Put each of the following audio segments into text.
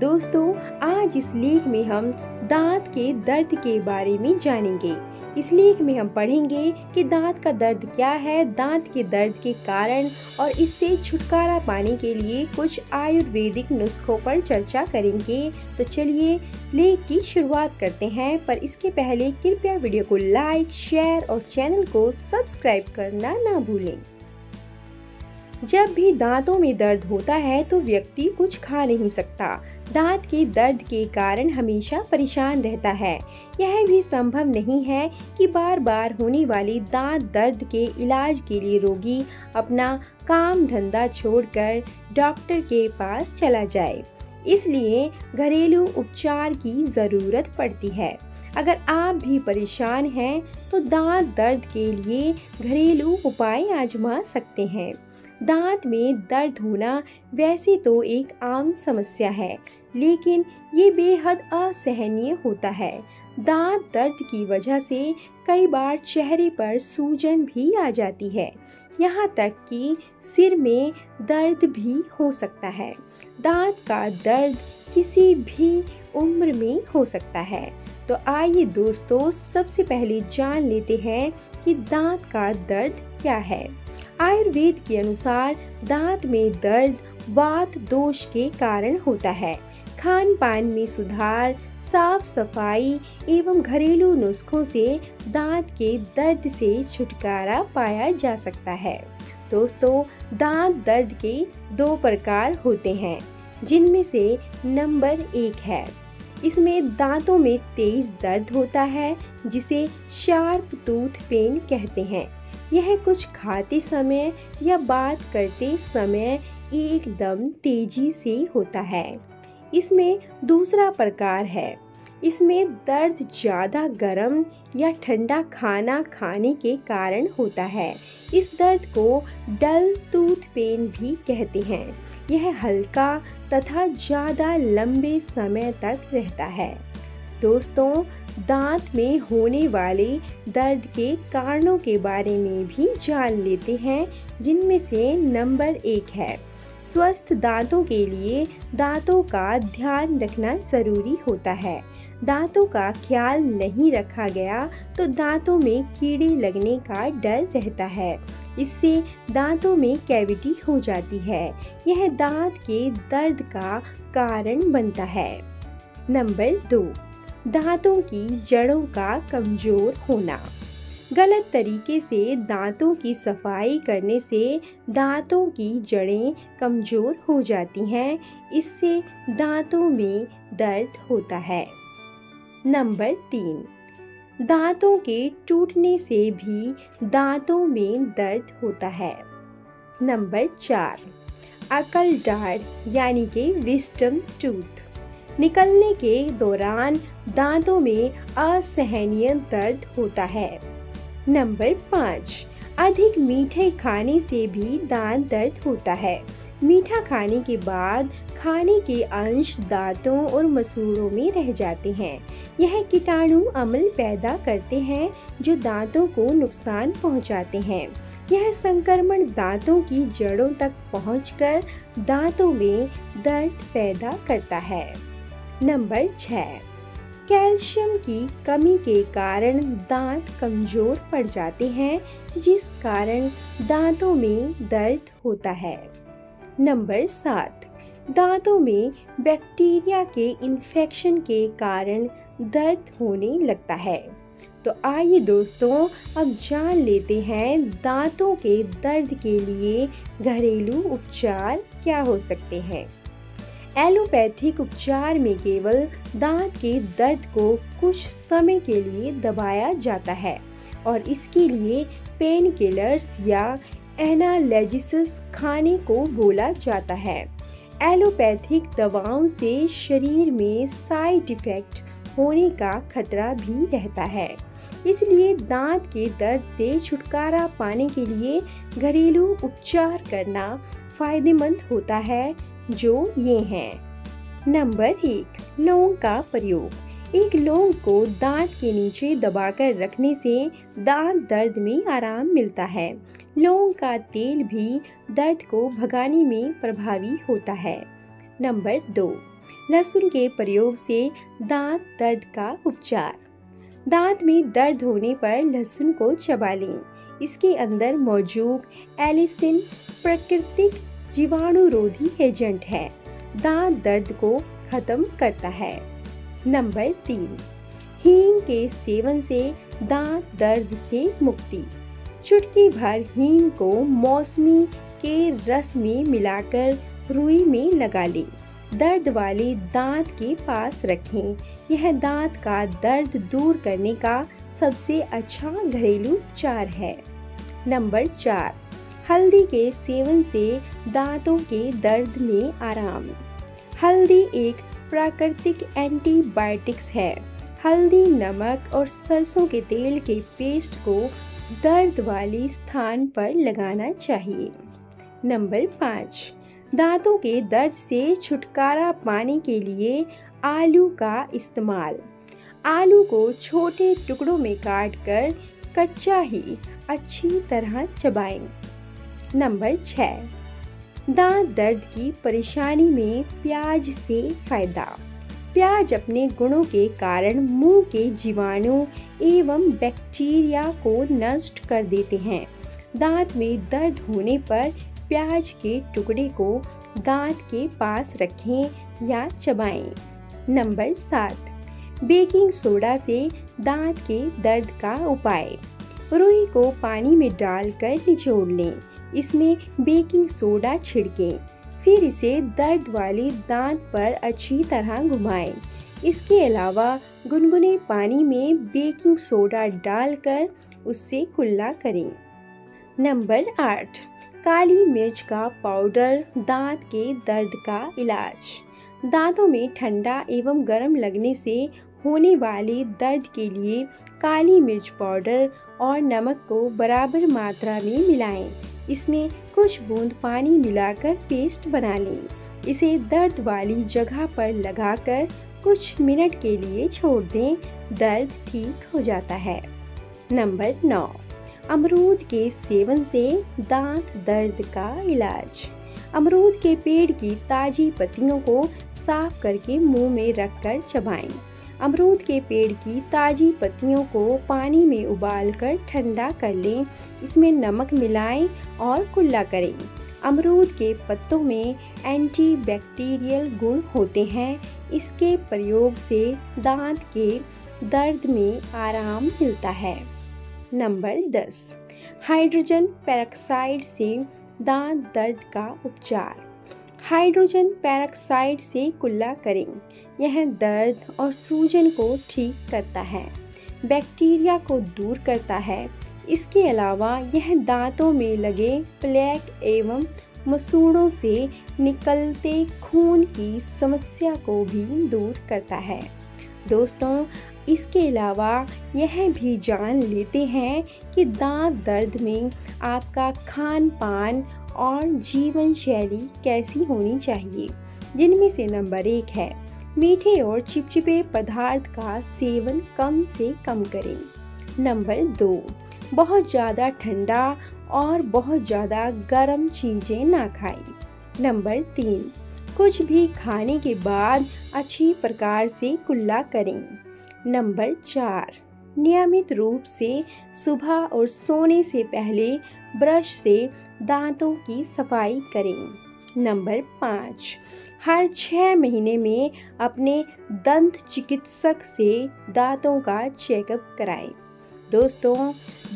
दोस्तों, आज इस लेख में हम दांत के दर्द के बारे में जानेंगे। इस लेख में हम पढ़ेंगे कि दांत का दर्द क्या है, दांत के दर्द के कारण और इससे छुटकारा पाने के लिए कुछ आयुर्वेदिक नुस्खों पर चर्चा करेंगे। तो चलिए लेख की शुरुआत करते हैं, पर इसके पहले कृपया वीडियो को लाइक, शेयर और चैनल को सब्सक्राइब करना ना भूलें। जब भी दांतों में दर्द होता है तो व्यक्ति कुछ खा नहीं सकता। दांत के दर्द के कारण हमेशा परेशान रहता है। यह भी संभव नहीं है कि बार बार होने वाले दांत दर्द के इलाज के लिए रोगी अपना काम धंधा छोड़कर डॉक्टर के पास चला जाए, इसलिए घरेलू उपचार की ज़रूरत पड़ती है। अगर आप भी परेशान हैं तो दांत दर्द के लिए घरेलू उपाय आजमा सकते हैं। दांत में दर्द होना वैसे तो एक आम समस्या है, लेकिन ये बेहद असहनीय होता है। दांत दर्द की वजह से कई बार चेहरे पर सूजन भी आ जाती है, यहाँ तक कि सिर में दर्द भी हो सकता है। दांत का दर्द किसी भी उम्र में हो सकता है। तो आइए दोस्तों, सबसे पहले जान लेते हैं कि दांत का दर्द क्या है। आयुर्वेद के अनुसार दांत में दर्द वात दोष के कारण होता है। खान पान में सुधार, साफ सफाई एवं घरेलू नुस्खों से दांत के दर्द से छुटकारा पाया जा सकता है। दोस्तों, दांत दर्द के दो प्रकार होते हैं, जिनमें से नंबर 1 है। इसमें दांतों में तेज दर्द होता है, जिसे शार्प टूथ पेन कहते हैं। यह कुछ खाते समय या बात करते समय एकदम तेजी से होता है। इसमें दूसरा प्रकार है, इसमें दर्द ज़्यादा गर्म या ठंडा खाना खाने के कारण होता है। इस दर्द को डल टूथ पेन भी कहते हैं। यह हल्का तथा ज़्यादा लंबे समय तक रहता है। दोस्तों, दांत में होने वाले दर्द के कारणों के बारे में भी जान लेते हैं, जिनमें से नंबर 1 है, स्वस्थ दांतों के लिए दांतों का ध्यान रखना ज़रूरी होता है। दांतों का ख्याल नहीं रखा गया तो दांतों में कीड़े लगने का डर रहता है, इससे दांतों में कैविटी हो जाती है। यह दांत के दर्द का कारण बनता है। नंबर 2, दांतों की जड़ों का कमज़ोर होना। गलत तरीके से दांतों की सफाई करने से दांतों की जड़ें कमज़ोर हो जाती हैं, इससे दांतों में दर्द होता है। नंबर 3, दांतों के टूटने से भी दांतों में दर्द होता है। नंबर 4, अकल दाढ़ यानी कि विस्डम टूथ निकलने के दौरान दांतों में असहनीय दर्द होता है। नंबर 5, अधिक मीठे खाने से भी दांत दर्द होता है। मीठा खाने के बाद खाने के अंश दांतों और मसूड़ों में रह जाते हैं। यह कीटाणु अम्ल पैदा करते हैं जो दांतों को नुकसान पहुंचाते हैं। यह संक्रमण दांतों की जड़ों तक पहुंचकर दांतों में दर्द पैदा करता है। नंबर 6, कैल्शियम की कमी के कारण दांत कमज़ोर पड़ जाते हैं, जिस कारण दांतों में दर्द होता है। नंबर 7, दांतों में बैक्टीरिया के इन्फेक्शन के कारण दर्द होने लगता है। तो आइए दोस्तों, अब जान लेते हैं दांतों के दर्द के लिए घरेलू उपचार क्या हो सकते हैं। एलोपैथिक उपचार में केवल दांत के दर्द को कुछ समय के लिए दबाया जाता है और इसके लिए पेन किलर्स या एनाल्जेसिक्स खाने को बोला जाता है। एलोपैथिक दवाओं से शरीर में साइड इफ़ेक्ट होने का खतरा भी रहता है, इसलिए दांत के दर्द से छुटकारा पाने के लिए घरेलू उपचार करना फ़ायदेमंद होता है, जो ये हैं। नंबर 1, लौंग का प्रयोग। एक लौंग को दांत के नीचे दबाकर रखने से दांत दर्द में आराम मिलता है। लौंग का तेल भी दर्द को भगाने में प्रभावी होता है। नंबर 2, लहसुन के प्रयोग से दांत दर्द का उपचार। दांत में दर्द होने पर लहसुन को चबा लें। इसके अंदर मौजूद एलिसिन प्राकृतिक जीवाणुरोधी एजेंट है। दांत दर्द को खत्म करता है। नंबर 3, हींग के सेवन से दांत दर्द से मुक्ति। चुटकी भर हींग को मौसमी के रस में मिलाकर रुई में लगा लें। दर्द वाले दांत के पास रखें। यह दांत का दर्द दूर करने का सबसे अच्छा घरेलू उपचार है। नंबर 4, हल्दी के सेवन से दांतों के दर्द में आराम। हल्दी एक प्राकृतिक एंटीबायोटिक्स है। हल्दी, नमक और सरसों के तेल के पेस्ट को दर्द वाले स्थान पर लगाना चाहिए। नंबर 5, दांतों के दर्द से छुटकारा पाने के लिए आलू का इस्तेमाल। आलू को छोटे टुकड़ों में काटकर कच्चा ही अच्छी तरह चबाएं। नंबर 6, दांत दर्द की परेशानी में प्याज से फायदा। प्याज अपने गुणों के कारण मुंह के जीवाणु एवं बैक्टीरिया को नष्ट कर देते हैं। दांत में दर्द होने पर प्याज के टुकड़े को दांत के पास रखें या चबाएं। नंबर 7, बेकिंग सोडा से दांत के दर्द का उपाय। रुई को पानी में डालकर निचोड़ लें। इसमें बेकिंग सोडा छिड़कें, फिर इसे दर्द वाले दांत पर अच्छी तरह घुमाएं। इसके अलावा गुनगुने पानी में बेकिंग सोडा डालकर उससे कुल्ला करें। नंबर 8, काली मिर्च का पाउडर दांत के दर्द का इलाज। दांतों में ठंडा एवं गर्म लगने से होने वाले दर्द के लिए काली मिर्च पाउडर और नमक को बराबर मात्रा में मिलाएं। इसमें कुछ बूंद पानी मिलाकर पेस्ट बना लें। इसे दर्द वाली जगह पर लगाकर कुछ मिनट के लिए छोड़ दें। दर्द ठीक हो जाता है। नंबर 9, अमरूद के सेवन से दांत दर्द का इलाज। अमरूद के पेड़ की ताजी पत्तियों को साफ करके मुंह में रखकर चबाएं। अमरूद के पेड़ की ताजी पत्तियों को पानी में उबालकर ठंडा कर लें। इसमें नमक मिलाएं और कुल्ला करें। अमरूद के पत्तों में एंटीबैक्टीरियल गुण होते हैं। इसके प्रयोग से दांत के दर्द में आराम मिलता है। नंबर 10, हाइड्रोजन पेरोक्साइड से दांत दर्द का उपचार। हाइड्रोजन पेरोक्साइड से कुल्ला करें। यह दर्द और सूजन को ठीक करता है, बैक्टीरिया को दूर करता है। इसके अलावा यह दांतों में लगे प्लेक एवं मसूड़ों से निकलते खून की समस्या को भी दूर करता है। दोस्तों, इसके अलावा यह भी जान लेते हैं कि दांत दर्द में आपका खान पान और जीवन शैली कैसी होनी चाहिए, जिनमें से नंबर 1 है मीठे और चिपचिपे पदार्थ का सेवन कम से कम करें। नंबर 2, बहुत ज़्यादा ठंडा और बहुत ज़्यादा गर्म चीज़ें ना खाएं। नंबर 3, कुछ भी खाने के बाद अच्छी प्रकार से कुल्ला करें। नंबर 4, नियमित रूप से सुबह और सोने से पहले ब्रश से दांतों की सफाई करें। नंबर 5, हर 6 महीने में अपने दंत चिकित्सक से दांतों का चेकअप कराएं। दोस्तों,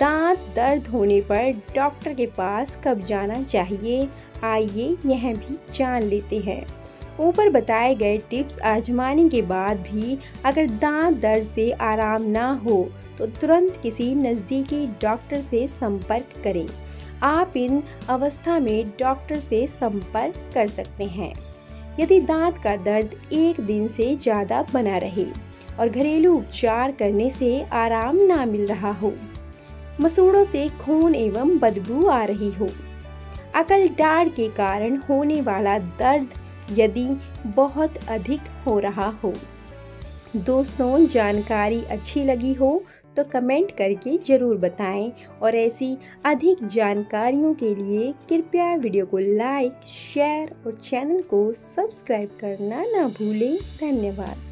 दांत दर्द होने पर डॉक्टर के पास कब जाना चाहिए, आइए यह भी जान लेते हैं। ऊपर बताए गए टिप्स आजमाने के बाद भी अगर दांत दर्द से आराम ना हो तो तुरंत किसी नज़दीकी डॉक्टर से संपर्क करें। आप इन अवस्था में डॉक्टर से संपर्क कर सकते हैं। यदि दांत का दर्द एक दिन से ज़्यादा बना रहे और घरेलू उपचार करने से आराम ना मिल रहा हो, मसूड़ों से खून एवं बदबू आ रही हो, अकलदार के कारण होने वाला दर्द यदि बहुत अधिक हो रहा हो। दोस्तों, जानकारी अच्छी लगी हो तो कमेंट करके ज़रूर बताएं और ऐसी अधिक जानकारियों के लिए कृपया वीडियो को लाइक, शेयर और चैनल को सब्सक्राइब करना ना भूलें। धन्यवाद।